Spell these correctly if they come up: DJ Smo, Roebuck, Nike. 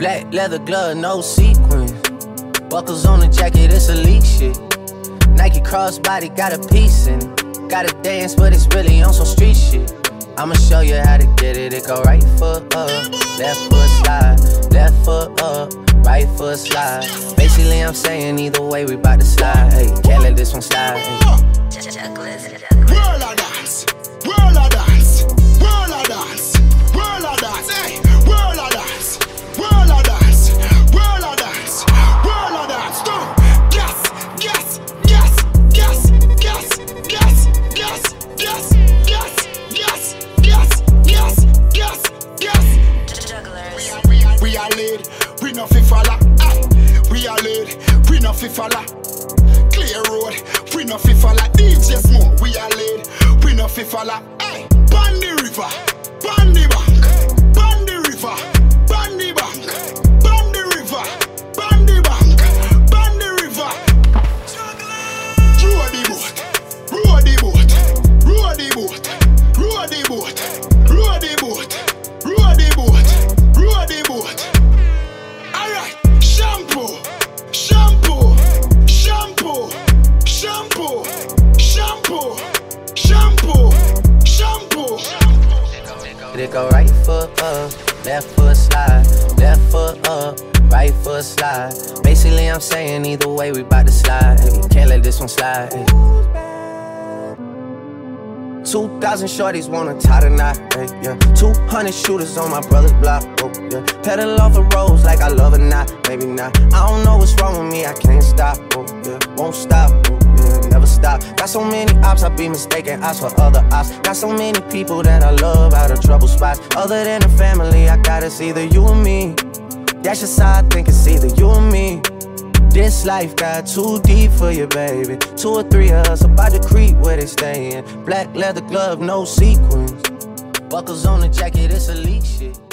Black leather glove, no sequins. Buckles on the jacket, it's elite shit. Nike crossbody, got a piece in it. Gotta dance, but it's really on some street shit. I'ma show you how to get it. It go right foot up, left foot slide. Left foot up, right foot slide. Basically I'm saying either way we bout to slide. Hey, can't let this one slide. We no fi falla, we a lead, we no fi falla. Clear road, we no fi falla. DJ Smoke, we a lead, we no fi falla. Hey, ban the river, ban the bank, ban the river, ban the bank, ban the river, ban the bank, ban the river. Row the boat, row the boat, row the boat, row the boat, row the boat, row the boat, row the boat. It go right foot up, left foot slide. Left foot up, right foot slide. Basically I'm saying either way we bout to slide. Can't let this one slide. 2,000 shorties wanna tie the knot, yeah. 200 shooters on my brother's block, oh, yeah. Pedal off the roads like I love it or not, maybe not. I don't know what's wrong with me, I can't stop, oh, yeah. Won't stop, oh, yeah, never stop. Got so many ops, I be mistaken ops for other ops. Got so many people that I love out of trouble spots. Other than the family, I got it's either you or me. That's just how I think, it's either you or me. This life got too deep for you, baby. 2 or 3 of us about to creep where they stayin'. Black leather glove, no sequins. Buckles on the jacket, it's elite shit.